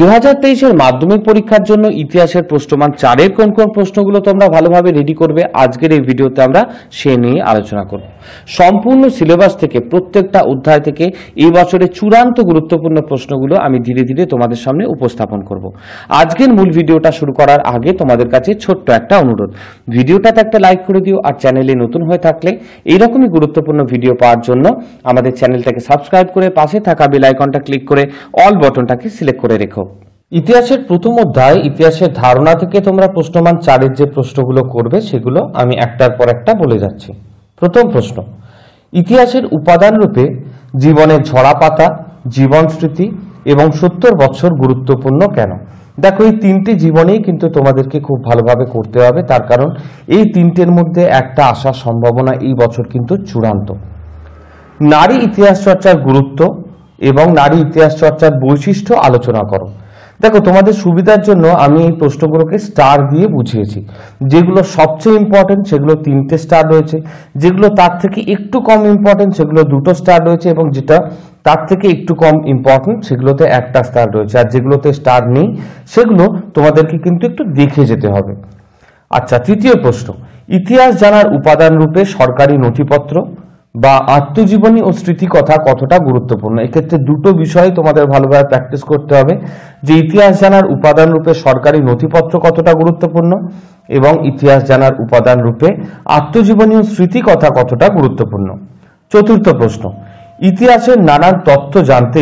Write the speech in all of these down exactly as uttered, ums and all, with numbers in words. दो हज़ार तेईस माध्यमिक परीक्षार जोन्नो इतिहासेर प्रश्नमान चारेर कोन कोन प्रश्नगुलो तोमरा भालोभाबे रेडी करबे आजकेर एई भिडियोते आमरा सेई निये आलोचना करब। सम्पूर्ण सिलेबास थेके प्रत्येकटा अध्याय थेके एई बछरेर चूड़ान्त गुरुत्वपूर्ण प्रश्नगुलो आमि धीरे धीरे तोमादेर सामने उपस्थापन करब। आजकेर मूल भिडियोटा शुरू करार आगे तोमादेर काछे छोट्ट एकटा अनुरोध, भिडियोटाते एकटा लाइक करे दिओ और चैनेले नतुन हये थाकले एइरकमई गुरुत्वपूर्ण भिडियो पाओयार जोन्नो आमादेर चैनेलटाके साबस्क्राइब करे पाशे थाका बेल आइकनटा क्लिक करे अल बटनटाके सिलेक्ट करे रेखो। ইতিহাসের প্রথম অধ্যায় ইতিহাসের ধারণা থেকে তোমরা প্রশ্নমান চারের যে প্রশ্নগুলো করবে সেগুলো আমি একটার পর একটা বলে যাচ্ছি। প্রথম প্রশ্ন, ইতিহাসের উপাদান রূপে জীবনের ঝরাপাতা, জীবন স্মৃতি এবং সত্তর বছর গুরুত্বপূর্ণ কেন? দেখো এই তিনটি জীবনেই কিন্তু তোমাদেরকে খুব ভালোভাবে করতে হবে, তার কারণ এই তিনটির মধ্যে একটা আসার সম্ভাবনা এই বছর কিন্তু চূড়ান্ত। নারী ইতিহাস চর্চার গুরুত্ব এবং নারী ইতিহাস চর্চার বৈশিষ্ট্য আলোচনা করো। দেখো তোমাদের সুবিধার জন্য আমি এই প্রশ্নগুলোকে স্টার দিয়ে বুঝিয়েছি, যেগুলো সবচেয়ে ইম্পর্টেন্ট সেগুলো তিনটে স্টার রয়েছে, যেগুলো তার থেকে একটু কম ইম্পর্টেন্ট সেগুলো দুটো স্টার রয়েছে এবং যেটা তার থেকে একটু কম ইম্পর্টেন্ট সেগুলোতে একটা স্টার রয়েছে, আর যেগুলোতে স্টার নেই সেগুলো তোমাদেরকে কিন্তু একটু দেখে যেতে হবে। আচ্ছা, তৃতীয় প্রশ্ন, ইতিহাস জানার উপাদান রূপে সরকারি নথিপত্র বা আত্মজীবনী ও স্মৃতিকথা কতটা গুরুত্বপূর্ণ? এক্ষেত্রে দুটো বিষয় তোমাদের ভালোভাবে প্র্যাকটিস করতে হবে, যে ইতিহাস জানার উপাদান রূপে সরকারি নথিপত্র কতটা গুরুত্বপূর্ণ এবং ইতিহাস জানার উপাদান রূপে আত্মজীবনী ও স্মৃতিকথা কতটা গুরুত্বপূর্ণ। চতুর্থ প্রশ্ন, ইতিহাসের নানান তথ্য জানতে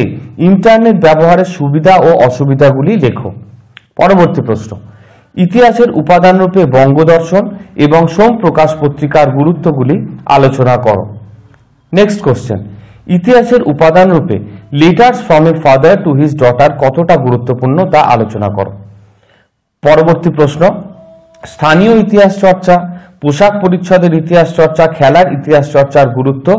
ইন্টারনেট ব্যবহারের সুবিধা ও অসুবিধাগুলি লেখো। পরবর্তী প্রশ্ন, ইতিহাসের উপাদান রূপে বঙ্গদর্শন এবং সোম প্রকাশ পত্রিকার গুরুত্বগুলি আলোচনা করো। नेक्स्ट क्वेश्चन, इतिहासेर उपादान रूपे letters from a father to his daughter कतटा गुरुत्वपूर्ण ता आलोचना करो। परवर्ती प्रश्न, स्थानीय इतिहास चर्चा, पोशाक परिच्छेदेर इतिहास चर्चा, खेलार इतिहास चर्चार गुरुत्व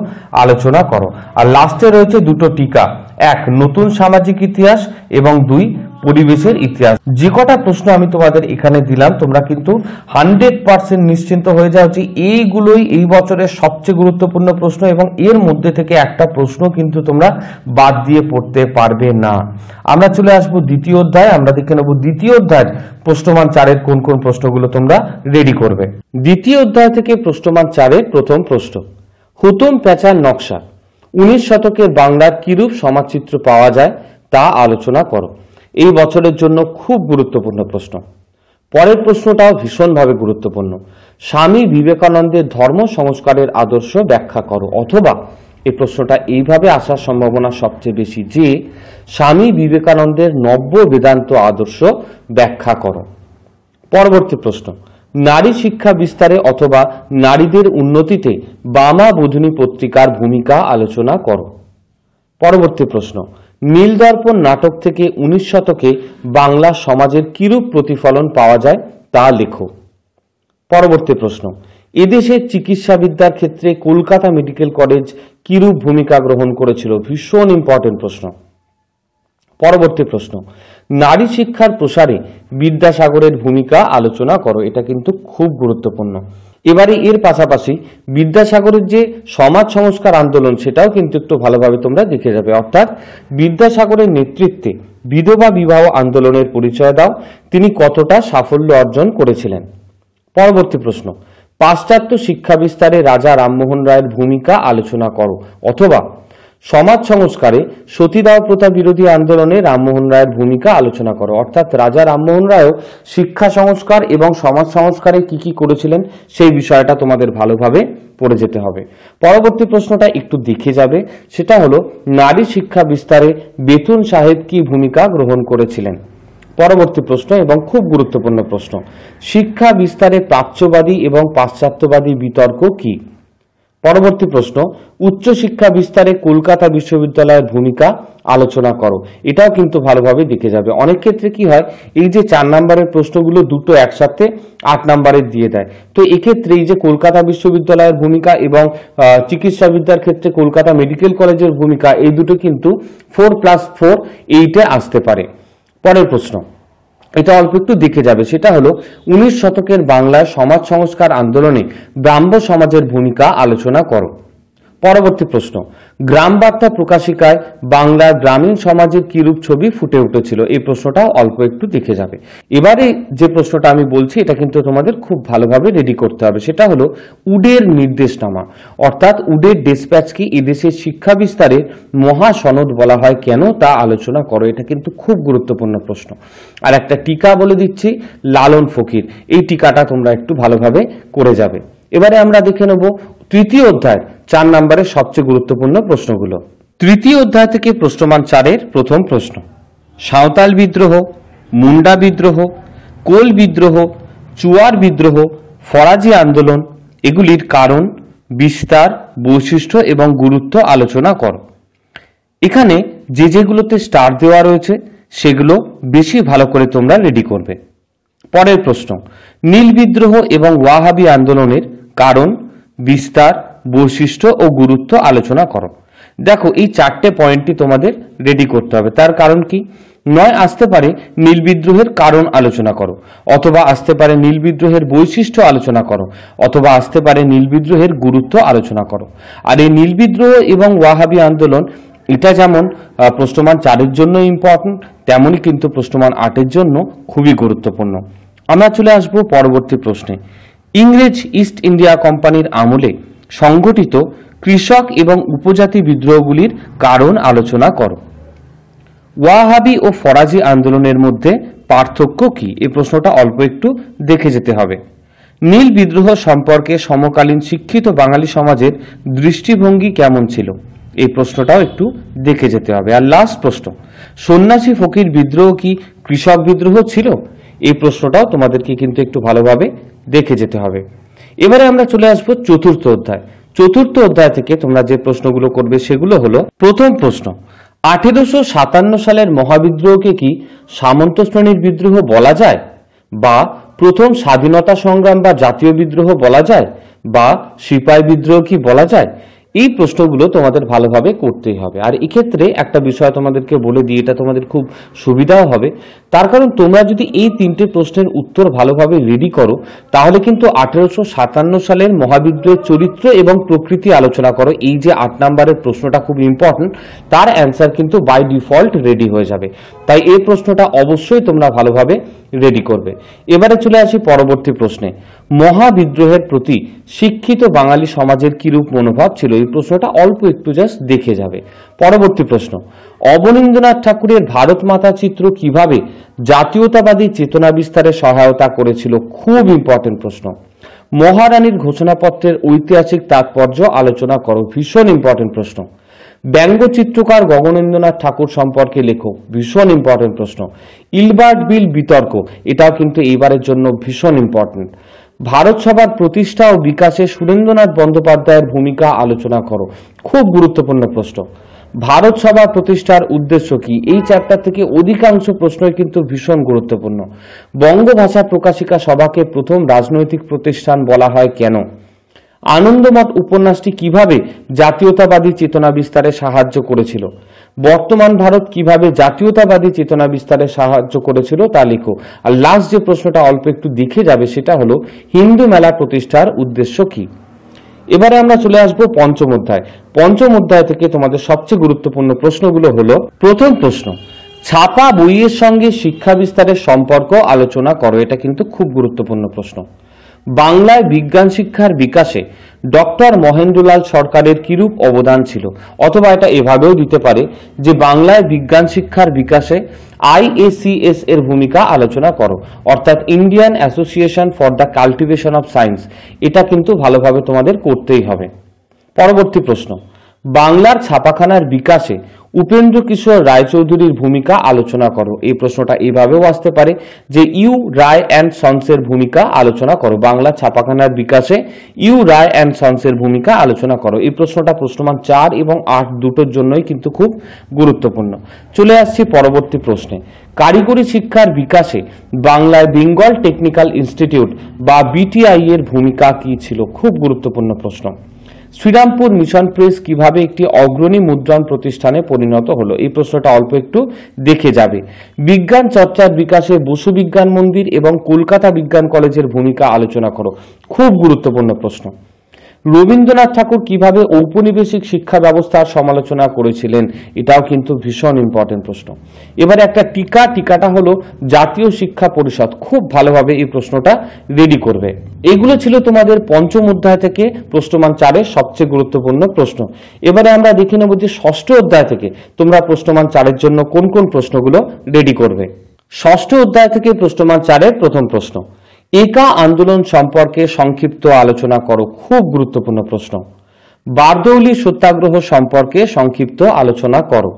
आलोचना करो। और लास्टे रयेछे दुटो टीका, एक नतून सामाजिक इतिहास एवं दुई পরিবেশের ইতিহাস। যে কটা প্রশ্ন আমি তোমাদের এখানে দিলাম তোমরা কিন্তু হান্ড্রেড পার্সেন্ট নিশ্চিন্ত হয়ে যাও যে এইগুলোই এই বছরের সবচেয়ে গুরুত্বপূর্ণ প্রশ্ন এবং এর মধ্যে থেকে একটা প্রশ্ন কিন্তু তোমরা বাদ দিয়ে পড়তে পারবে না। আমরা চলে আসবো দ্বিতীয় অধ্যায়, আমরা দেখে নেব দ্বিতীয় অধ্যায় প্রশ্নমান চারের কোন কোন প্রশ্নগুলো তোমরা রেডি করবে। দ্বিতীয় অধ্যায় থেকে প্রশ্নমান চারের প্রথম প্রশ্ন, হুতুম প্যাঁচার নকশা উনিশ শতকের বাংলার কিরূপ সমাজচিত্র পাওয়া যায় তা আলোচনা করো। এই বছরের জন্য খুব গুরুত্বপূর্ণ প্রশ্ন। পরের প্রশ্নটাও ভীষণভাবে গুরুত্বপূর্ণ, স্বামী বিবেকানন্দের ধর্ম সংস্কারের আদর্শ ব্যাখ্যা করো। অথবা এই প্রশ্নটা এইভাবে আসার সম্ভাবনা সবচেয়ে বেশি যে স্বামী বিবেকানন্দের নব্য বেদান্ত আদর্শ ব্যাখ্যা করো। পরবর্তী প্রশ্ন, নারী শিক্ষা বিস্তারে অথবা নারীদের উন্নতিতে বামা বোধিনী পত্রিকার ভূমিকা আলোচনা করো। পরবর্তী প্রশ্ন, নীলদর্পণ নাটক থেকে উনিশ শতকে বাংলা সমাজের কিরূপ প্রতিফলন পাওয়া যায় তা লেখো। পরবর্তী প্রশ্ন, এদেশে চিকিৎসাবিদ্যার ক্ষেত্রে কলকাতা মেডিকেল কলেজ কিরূপ ভূমিকা গ্রহণ করেছিল? ভীষণ ইম্পর্টেন্ট প্রশ্ন। পরবর্তী প্রশ্ন, নারী শিক্ষার প্রসারে বিদ্যাসাগরের ভূমিকা আলোচনা করো। এটা কিন্তু খুব গুরুত্বপূর্ণ। এবারে এর পাশাপাশি বিদ্যাসাগরের যে সমাজ সংস্কার আন্দোলন সেটাও কিন্তু একটু ভালোভাবে তোমরা দেখে যাবে, অর্থাৎ বিদ্যাসাগরের নেতৃত্বে বিধবা বিবাহ আন্দোলনের পরিচয় দাও, তিনি কতটা সাফল্য অর্জন করেছিলেন। পরবর্তী প্রশ্ন, পাশ্চাত্য শিক্ষা বিস্তারে রাজা রামমোহন রায়ের ভূমিকা আলোচনা করো। অথবা সমাজ সংস্কারে সতীদাহ প্রথা বিরোধী আন্দোলনে রামমোহন রায়ের ভূমিকা আলোচনা করো। অর্থাৎ রাজা রামমোহন রায়ও শিক্ষা সংস্কার এবং সমাজ সংস্কারে কি কি করেছিলেন সেই বিষয়টা তোমাদের ভালোভাবে পড়ে যেতে হবে। পরবর্তী প্রশ্নটা একটু দেখে যাবে, সেটা হলো নারী শিক্ষা বিস্তারে বেতুন সাহেব কি ভূমিকা গ্রহণ করেছিলেন। পরবর্তী প্রশ্ন এবং খুব গুরুত্বপূর্ণ প্রশ্ন, শিক্ষা বিস্তারে প্রাচ্যবাদী এবং পাশ্চাত্যবাদী বিতর্ক কি? পরবর্তী প্রশ্ন, উচ্চশিক্ষা বিস্তারে কলকাতা বিশ্ববিদ্যালয়ের ভূমিকা আলোচনা করো। এটাও কিন্তু ভালোভাবে দেখে যাবে। অনেক ক্ষেত্রে কি হয়, এই যে চার নম্বরের প্রশ্নগুলো দুটো একসাথে আট নম্বরের দিয়ে দেয়, তো এক্ষেত্রে এই যে কলকাতা বিশ্ববিদ্যালয়ের ভূমিকা এবং চিকিৎসাবিদ্যার ক্ষেত্রে কলকাতা মেডিকেল কলেজের ভূমিকা, এই দুটো কিন্তু ফোর প্লাস ফোর এইটে আসতে পারে। পরের প্রশ্ন, এটা অল্প একটু দেখে যাবে, সেটা হলো উনিশ শতকের বাংলার সমাজ সংস্কার আন্দোলনে ব্রাহ্ম সমাজের ভূমিকা আলোচনা করো। परवर्ती प्रश्न ग्राम बार्ता प्रकाशिकाय बांगलार ग्रामीण समाजेर किरूप छवि फुटे उठेछिलो ए प्रश्नटा अल्प एकटु देखे जाबे। एबारे जे प्रश्नटा आमि बोलछि एटा किन्तु तोमादेर खूब भालोभाबे रेडी करते होबे सेटा हलो उडेर निर्देशनामा अर्थात उडेर डिस्प्याच कि एदेशे शिक्षा विस्तारे महासनद बला हय केन ता आलोचना करो। एटा किन्तु खूब गुरुत्वपूर्ण प्रश्न। आर एकटा टीका बले दिच्छि लालन फकिर ए टीकाटा तोमरा एकटु भालोभाबे करे जाबे। एबारे आमरा देखे नेब तृतीय अध्याय चार नम्बरेर सबचेये गुरुत्वपूर्ण प्रश्नगुलो। तृतीय अध्याय थेके प्रश्नमान चारेर प्रथम प्रश्न सावताल विद्रोह, मुंडा विद्रोह, कोल विद्रोह, चुआर विद्रोह, फराजी आंदोलन एगुलिर कारण विस्तार वैशिष्ट्य एवं गुरुत्व आलोचना करो। एखाने जे जेगुलोते स्टार देवा रयेछे सेगुलो बेशी भालो करे तोमरा रेडी करबे। परेर प्रश्न नील विद्रोह एवं वाहाबी आंदोलनेर कारण विस्तार वैशिष्ट्य और गुरुत्व आलोचना करो। देखो ये चारटे पॉइंट तुम्हारे रेडी करते हैं। तार कारण कि नय आसते पारे नील विद्रोहेर कारण आलोचना करो अथवा आसते पारे नील विद्रोहेर वैशिष्ट्य आलोचना करो अथवा आसते पारे नील विद्रोहेर गुरुत्व आलोचना करो। और ये नील विद्रोह एवं वाहाबी आंदोलन इटा जेमन प्रश्नमान चारेर जन्य इम्पर्टेंट तेमनई किन्तु प्रश्नमान आठेर जन्य खुबই गुरुत्वपूर्ण। आमरा चले आसबो परवर्ती प्रश्ने इंग्रेज इस्ट इंडिया कम्पानीर आमले संगठित कृषक एवं उपजाति विद्रोहगुलिर कारण आलोचना करो। वाहाबी और फराजी आंदोलनेर मध्य पार्थक्य कि ए प्रश्नटा अल्प एकटु देखे जेते हबे। नील विद्रोह सम्पर्के समकालीन शिक्षित बांगाली समाजेर दृष्टिभंगी केमन छिलो ए प्रश्नटाओ एकटु देखे जेते हबे। आर लास्ट प्रश्न सन्यासी फकिर विद्रोह कि कृषक विद्रोह छिलो ए प्रश्नटाओ तोमादेरके किन्तु एकटु भालोभाबे देखे जेते हबे। एबारे आमरा चले आसबो चतुर्थ अध्याय। चतुर्थ अध्याय थेके तोमरा जे प्रश्नगुलो करबे सेगुलो हलो प्रथम प्रश्न आठारोशो सत्तावन्न सालेर महाविद्रोहके कि सामंत श्रेणीर विद्रोह बला जाय बा प्रथम स्वाधीनता संग्राम बा जातीय विद्रोह बला जाय बा सिपाही विद्रोह कि बला जाय এই প্রশ্নগুলো তোমাদের ভালোভাবে করতেই হবে। আর এই ক্ষেত্রে একটা বিষয় তোমাদেরকে বলে দিই এটা তোমাদের খুব সুবিধাও হবে। তার কারণ তোমরা যদি এই তিনটে প্রশ্নের উত্তর ভালোভাবে রেডি করো তাহলে কিন্তু আঠারোশো সাতান্ন সালের মহাবিদ্রোহের চরিত্র এবং প্রকৃতি আলোচনা করো এই যে আট নম্বরের প্রশ্নটা খুব ইম্পর্টেন্ট তার অ্যানসার কিন্তু বাই ডিফল্ট রেডি হয়ে যাবে। তাই এই প্রশ্নটা অবশ্যই তোমরা ভালোভাবে রেডি করবে। এবারে চলে আসি পরবর্তী প্রশ্নে মহাবিদ্রোহের প্রতি শিক্ষিত বাঙালি সমাজের কিরূপ মনোভাব ছিল এই প্রশ্নটা অল্প একটু জাস্ট দেখে যাবে। পরবর্তী প্রশ্ন অবনীন্দ্রনাথ ঠাকুরের ভারত মাতা চিত্র কিভাবে জাতীয়তাবাদী চেতনা বিস্তারে সহায়তা করেছিল খুব ইম্পর্টেন্ট প্রশ্ন। মহারানীর ঘোষণাপত্রের ঐতিহাসিক তাৎপর্য আলোচনা করো ভীষণ ইম্পর্টেন্ট প্রশ্ন। ব্যঙ্গ চিত্রকার গগনেন্দ্রনাথ ঠাকুর সম্পর্কে লেখো ভীষণ ইম্পর্টেন্ট প্রশ্ন। ইলবার্ট বিল বিতর্ক এটাও কিন্তু এইবারের জন্য ভীষণ ইম্পর্টেন্ট। भारत सभार प्रतिष्ठा और विकासे सुरेंद्रनाथ बंदोपाध्यायेर भूमिका आलोचना करो खूब गुरुत्वपूर्ण प्रश्न। भारत सभा प्रतिष्ठार उद्देश्य कि এই চ্যাপ্টার থেকে অধিকাংশ প্রশ্নই কিন্তু ভীষণ গুরুত্বপূর্ণ। বঙ্গভাষা প্রকাশিকা সভাকে প্রথম রাজনৈতিক প্রতিষ্ঠান বলা হয় কেন? আনন্দমঠ উপন্যাসটি কিভাবে জাতীয়তাবাদী চেতনা বিস্তারে সাহায্য করেছিল? বর্তমান ভারত কিভাবে জাতীয়তাবাদী চেতনা বিস্তারে সাহায্য করেছিল তা লিখো। আর লাস্ট যে প্রশ্নটা অল্প একটু দেখে যাবে সেটা হলো হিন্দু মেলা প্রতিষ্ঠার উদ্দেশ্য কি? এবারে আমরা চলে আসবো পঞ্চম অধ্যায়। পঞ্চম অধ্যায় থেকে তোমাদের সবচেয়ে গুরুত্বপূর্ণ প্রশ্নগুলো হলো প্রথম প্রশ্ন ছাপা বইয়ের সঙ্গে শিক্ষা বিস্তারের সম্পর্ক আলোচনা করো। এটা কিন্তু খুব গুরুত্বপূর্ণ প্রশ্ন। বাংলায় বিজ্ঞান শিক্ষার বিকাশে ডক্টর মহেন্দ্রলাল সরকারের কিরূপ অবদান ছিল? অথবা এটা এভাবেও দিতে পারে যে বাংলায় বিজ্ঞান শিক্ষার বিকাশে আইএসিএস এর ভূমিকা আলোচনা করো অর্থাৎ Indian association for the cultivation of science. এটা কিন্তু ভালোভাবে তোমাদের করতেই হবে। পরবর্তী প্রশ্ন বাংলার ছাপাখানার বিকাশে उपेंद्र किशोर रायचौधुरीर भूमिका आलोचना करो। ये प्रश्नटा एइभावेও आसते पारे जे ইউ রায় অ্যান্ড সন্সের ভূমিকা আলোচনা করো। বাংলা ছাপাখানার বিকাশে ইউ রায় অ্যান্ড সন্সের ভূমিকা আলোচনা করো। এই প্রশ্নটা প্রশ্নমান চার এবং আট দুটোর জন্যই কিন্তু খুব গুরুত্বপূর্ণ। চলে আসছি পরবর্তী প্রশ্নে কারিগরি শিক্ষার বিকাশে বাংলায় বেঙ্গল টেকনিক্যাল ইনস্টিটিউট বা বিটিআই এর ভূমিকা কি ছিল? খুব গুরুত্বপূর্ণ প্রশ্ন। श्रीरामपुर मिशन प्रेस किभाबे एकटी अग्रणी मुद्रण प्रतिष्ठाने परिणत हलो ए प्रश्नटा अल्प एकटु देखे जाबे। विज्ञान चर्चार विकाशे बसु विज्ञान मंदिर एवं कलकाता विज्ञान कलेजेर भूमिका आलोचना करो खूब गुरुत्वपूर्ण प्रश्न। রবীন্দ্রনাথ ঠাকুর কিভাবে ঔপনিবেশিক শিক্ষা ব্যবস্থার সমালোচনা করেছিলেন, এটাও কিন্তু ভীষণ ইম্পর্টেন্ট প্রশ্ন। এবারে একটা টিকা, টিকাটা হলো জাতীয় শিক্ষা পরিষদ। খুব ভালোভাবে এই প্রশ্নটা রেডি করবে। এগুলো ছিল তোমাদের পঞ্চম অধ্যায় থেকে প্রশ্নমান চারের সবচেয়ে গুরুত্বপূর্ণ প্রশ্ন। এবারে আমরা দেখে নেব যে ষষ্ঠ অধ্যায় থেকে তোমরা প্রশ্নমান চারের জন্য কোন কোন প্রশ্নগুলো রেডি করবে। ষষ্ঠ অধ্যায় থেকে প্রশ্নমান চারের প্রথম প্রশ্ন, একা আন্দোলন সম্পর্কে সংক্ষিপ্ত আলোচনা করো। খুব গুরুত্বপূর্ণ প্রশ্ন। বারদৌলি সত্যাগ্রহ সম্পর্কে সংক্ষিপ্ত আলোচনা করো।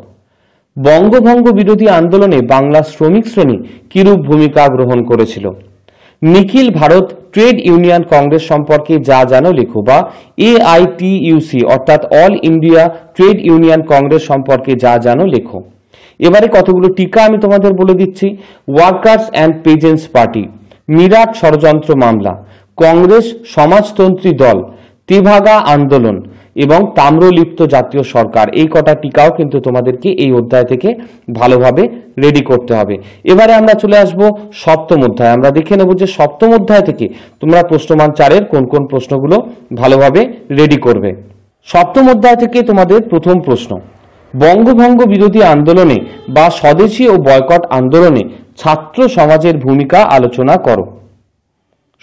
বঙ্গভঙ্গ বিরোধী আন্দোলনে বাংলা শ্রমিক শ্রেণী কিরূপ ভূমিকা গ্রহণ করেছিল। নিখিল ভারত ট্রেড ইউনিয়ন কংগ্রেস সম্পর্কে যা জানো লেখো, বা এআইটিইউসি অর্থাৎ all India trade union Congress সম্পর্কে যা জানো লেখো। এবারে কতগুলো টিকা আমি তোমাদের বলে দিচ্ছি। Workers and peasants party, Meerut ষড়যন্ত্র মামলা, কংগ্রেস সমাজতন্ত্রী দল, তেভাগা আন্দোলন এবং তাম্রলিপ্ত জাতীয় সরকার, এই কটা টিকাও কিন্তু তোমাদেরকে এই অধ্যায় থেকে ভালোভাবে রেডি করতে হবে। এবারে আমরা চলে আসব সপ্তম অধ্যায়। আমরা দেখে নেব যে সপ্তম অধ্যায় থেকে তোমরা প্রশ্নমান চারের কোন কোন প্রশ্নগুলো ভালোভাবে রেডি করবে। সপ্তম অধ্যায় থেকে তোমাদের প্রথম প্রশ্ন, বঙ্গভঙ্গ বিরোধী আন্দোলনে বা স্বদেশী ও বয়কট আন্দোলনে ছাত্র সমাজের ভূমিকা আলোচনা করো।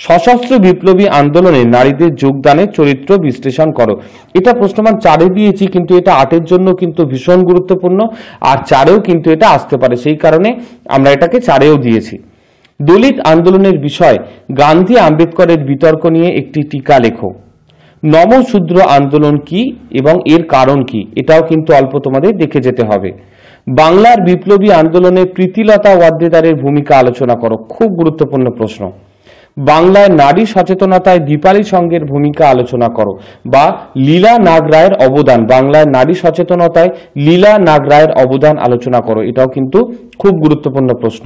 সশস্ত্র বিপ্লবী আন্দোলনে নারীদের যোগদানের চরিত্র বিশ্লেষণ করো। এটা প্রশ্নমান চারে দিয়েছি, কিন্তু এটা আটের জন্য কিন্তু ভীষণ গুরুত্বপূর্ণ, আর চারেও কিন্তু এটা আসতে পারে, সেই কারণে আমরা এটাকে চারেও দিয়েছি। দলিত আন্দোলনের বিষয় গান্ধী আম্বেদকরের বিতর্ক নিয়ে একটি টিকা লেখো। নবশূদ্র আন্দোলন কি এবং এর কারণ কি, এটাও কিন্তু অল্প তোমাদের দেখে যেতে হবে। বাংলার বিপ্লবী আন্দোলনে প্রীতিলতা ওয়াদ্দেদারের ভূমিকা আলোচনা করো। খুব গুরুত্বপূর্ণ প্রশ্ন। বাংলায় নারী সচেতনতায় দীপালী সংঘের ভূমিকা আলোচনা করো, বা লীলা নাগ রায়ের অবদান, বাংলায় নারী সচেতনতায় লীলা নাগ রায়ের অবদান আলোচনা করো। এটাও কিন্তু খুব গুরুত্বপূর্ণ প্রশ্ন।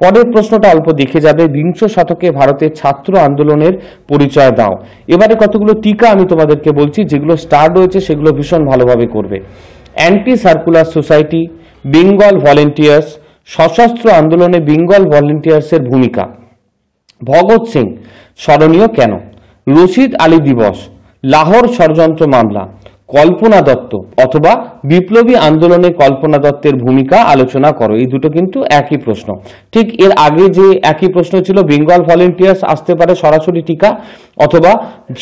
পরের প্রশ্নটা অল্প দেখে যাবে, বিংশ শতকে ভারতের ছাত্র আন্দোলনের পরিচয় দাও। এবারে কতগুলো টিকা আমি তোমাদেরকে বলছি, যেগুলো স্টার রয়েছে সেগুলো ভীষণ ভালোভাবে করবে। Anti circular society, Bengal volunteers, সশস্ত্র আন্দোলনে বেঙ্গল ভলেন্টিয়ার্সের ভূমিকা, ভগৎ সিং স্মরণীয় কেন, রশিদ আলী দিবস, লাহোর ষড়যন্ত্র মামলা, কল্পনা দত্ত অথবা বিপ্লবী আন্দোলনে কল্পনা দত্তের ভূমিকা আলোচনা করো। এই দুটো কিন্তু একই প্রশ্ন। ঠিক এর আগে যে একই প্রশ্ন ছিল, বেঙ্গল ভলেন্টিয়ার্স আসতে পারে সরাসরি টিকা, অথবা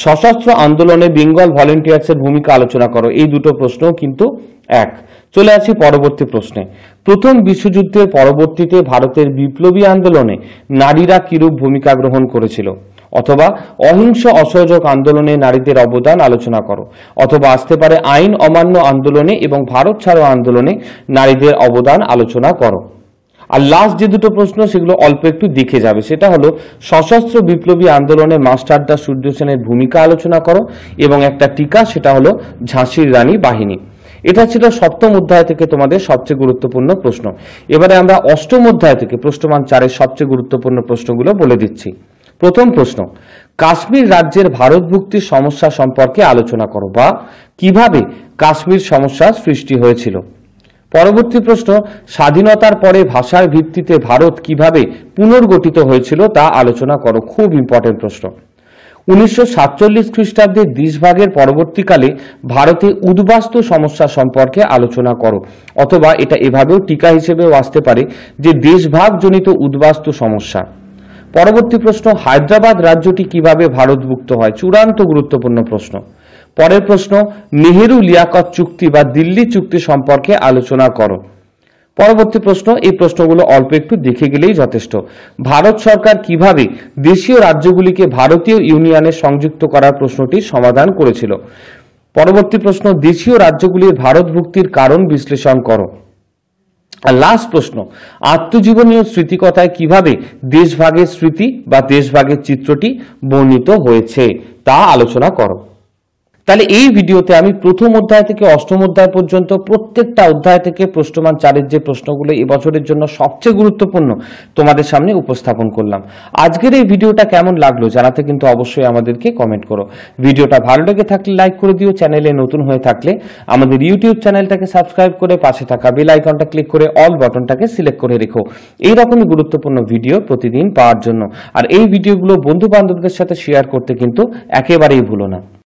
সশস্ত্র আন্দোলনে বেঙ্গল ভলেন্টিয়ার্সের ভূমিকা আলোচনা করো। এই দুটো প্রশ্ন কিন্তু এক। চলে আসি পরবর্তী প্রশ্নে। প্রথম বিশ্বযুদ্ধের পরবর্তীতে ভারতের বিপ্লবী আন্দোলনে নারীরা কিরূপ ভূমিকা গ্রহণ করেছিল, অথবা অহিংস অসহযোগ আন্দোলনে নারীদের অবদান আলোচনা করো, অথবা আসতে পারে আইন অমান্য আন্দোলনে এবং ভারত ছাড়ো আন্দোলনে নারীদের অবদান আলোচনা করো। আর লাস্ট যে দুটো প্রশ্ন সেগুলো অল্প একটু দেখে যাবে, সেটা হলো সশস্ত্র বিপ্লবী আন্দোলনে মাস্টারদা সূর্য সেনের ভূমিকা আলোচনা করো, এবং একটা টিকা, সেটা হলো ঝাঁসির রানী বাহিনী। এটা ছিল সপ্তম অধ্যায় থেকে তোমাদের সবচেয়ে গুরুত্বপূর্ণ প্রশ্ন। এবারে আমরা অষ্টম অধ্যায় থেকে প্রশ্নমান চারের সবচেয়ে গুরুত্বপূর্ণ প্রশ্নগুলো বলে দিচ্ছি। প্রথম প্রশ্ন, কাশ্মীর রাজ্যের ভারত ভুক্তির সমস্যা সম্পর্কে আলোচনা করো, বা কিভাবে কাশ্মীর সমস্যার সৃষ্টি হয়েছিল। পরবর্তী প্রশ্ন, স্বাধীনতার পরে ভাষার ভিত্তিতে ভারত কিভাবে পুনর্গঠিত হয়েছিল তা আলোচনা করো। খুব ইম্পর্টেন্ট প্রশ্ন। উনিশশো সাতচল্লিশ খ্রিস্টাব্দের দেশভাগের পরবর্তীকালে ভারতে উদ্বাস্তু সমস্যা সম্পর্কে আলোচনা করো, অথবা এটা এভাবেও টিকা হিসেবেও আসতে পারে যে দেশভাগজনিত উদ্বাস্তু সমস্যা। পরবর্তী প্রশ্ন, হায়দ্রাবাদ রাজ্যটি কিভাবে ভারতভুক্ত হয়, চূড়ান্ত গুরুত্বপূর্ণ প্রশ্ন। পরের প্রশ্ন, নেহেরু লিয়াকত চুক্তি বা দিল্লি চুক্তি সম্পর্কে আলোচনা করো। পরবর্তী প্রশ্ন, এই প্রশ্নগুলো অল্প একটু দেখে গেলেই যথেষ্ট। ভারত সরকার কিভাবে দেশীয় রাজ্যগুলিকে ভারতীয় ইউনিয়নে সংযুক্ত করার প্রশ্নটি সমাধান করেছিল। পরবর্তী প্রশ্ন, দেশীয় রাজ্যগুলির ভারতভুক্তির কারণ বিশ্লেষণ করো। আর লাস্ট প্রশ্ন, আত্মজীবনীয় স্মৃতিকথায় কিভাবে দেশভাগের স্মৃতি বা দেশভাগের চিত্রটি বর্ণিত হয়েছে তা আলোচনা করো। তাহলে এই ভিডিওতে আমি প্রথম অধ্যায় থেকে অষ্টম অধ্যায় পর্যন্ত প্রত্যেকটা অধ্যায় থেকে প্রশ্নমান চারের যে প্রশ্নগুলো এবছরের জন্য সবচেয়ে গুরুত্বপূর্ণ তোমাদের সামনে উপস্থাপন করলাম। আজকের এই ভিডিওটা কেমন লাগলো জানাতে কিন্তু অবশ্যই আমাদেরকে কমেন্ট করো। ভিডিওটা ভালো লেগে থাকলে লাইক করে দিও, চ্যানেলে নতুন হয়ে থাকলে আমাদের ইউটিউব চ্যানেলটাকে সাবস্ক্রাইব করে পাশে থাকা বেল আইকনটা ক্লিক করে অল বাটনটাকে সিলেক্ট করে রেখো এইরকমই গুরুত্বপূর্ণ ভিডিও প্রতিদিন পাওয়ার জন্য। আর এই ভিডিওগুলো বন্ধু বান্ধবদের সাথে শেয়ার করতে কিন্তু একেবারেই ভুলো না।